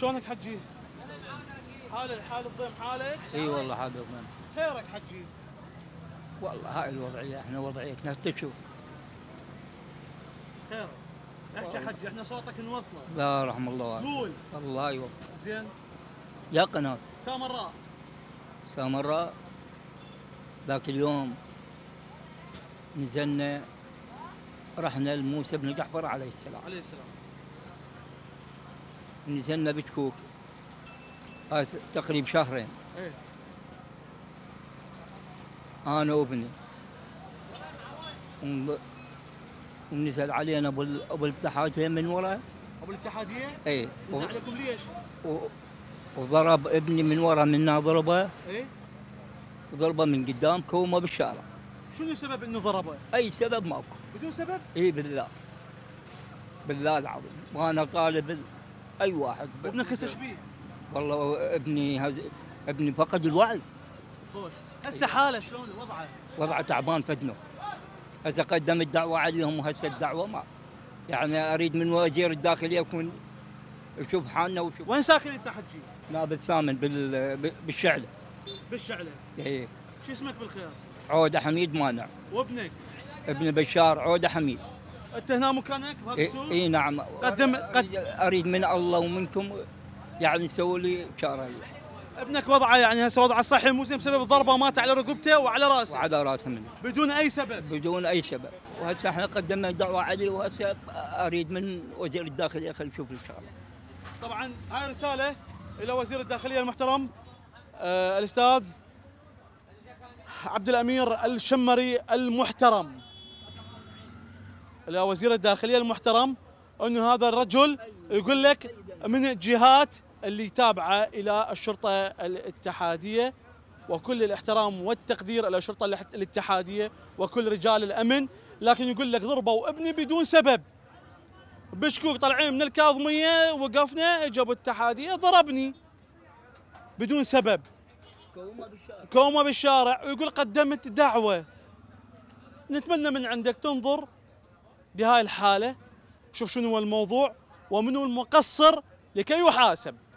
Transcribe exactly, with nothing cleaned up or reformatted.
شلونك حجي؟ حالك حال الضيم حالك؟ اي والله حال الضيم. خيرك حجي؟ والله هاي الوضعية، احنا وضعيتنا تشوف. خيرك. احكي حجي، احنا صوتك نوصله. لا رحم الله والد. قول. الله يوفقك. زين. يا قناة. سامراء. سامراء ذاك اليوم نزلنا رحنا لموسى بن جعفر عليه السلام. عليه السلام. نزلنا بتكوك. هاي تقريبا شهرين. ايه. انا وابني. ونزل علينا ابو ابو الاتحاديه من ورا. ابو الاتحاديه؟ ايه. نزل عليكم ليش؟ و... وضرب ابني من ورا منا ضربه. ايه. ضربه من قدام كومه بالشارع. شنو سبب انه ضربه؟ اي سبب ماكو. بدون سبب؟ اي بالله. بالله العظيم، وانا طالب اي واحد. ابنك هسه ايش بيه؟ والله ابني هز... ابني فقد الوعي. خوش، هسه حاله شلون وضعه؟ وضعه تعبان فدنه. هسه قدم الدعوه عليهم وهسه الدعوه ما يعني اريد من وزير الداخليه يكون يشوف حالنا ويشوف. وين ساكن انت حجي؟ نابت ثامن بال... بالشعله. بالشعله؟ اي. شو اسمك بالخير؟ عودة حميد مانع. وابنك؟ ابن بشار عودة حميد. انت هنا مكانك بهذا السوق؟ اي نعم. قدم قد... اريد من الله ومنكم يعني سووا لي شارع. ابنك وضعه يعني هسه وضعه الصحي مو زين بسبب الضربه، مات على رقبته وعلى راسه. وعلى راسه منه. بدون اي سبب. بدون اي سبب، وهسه احنا قدمنا دعوه عليه وهسه اريد من وزير الداخليه خلي يشوف الشارع. طبعا هاي رساله الى وزير الداخليه المحترم آه الاستاذ عبد الامير الشمري المحترم. الى وزير الداخليه المحترم انه هذا الرجل يقول لك من الجهات اللي تابعه الى الشرطه الاتحاديه، وكل الاحترام والتقدير الى الشرطه الاتحاديه وكل رجال الامن، لكن يقول لك ضربوا ابني بدون سبب. بشكوك طالعين من الكاظميه وقفنا، اجوا الاتحاديه ضربني بدون سبب. كومه بالشارع. كومه بالشارع، ويقول قدمت دعوه. نتمنى من عندك تنظر بهاي الحاله، شوف شنو هو الموضوع ومنو المقصر لكي يحاسب.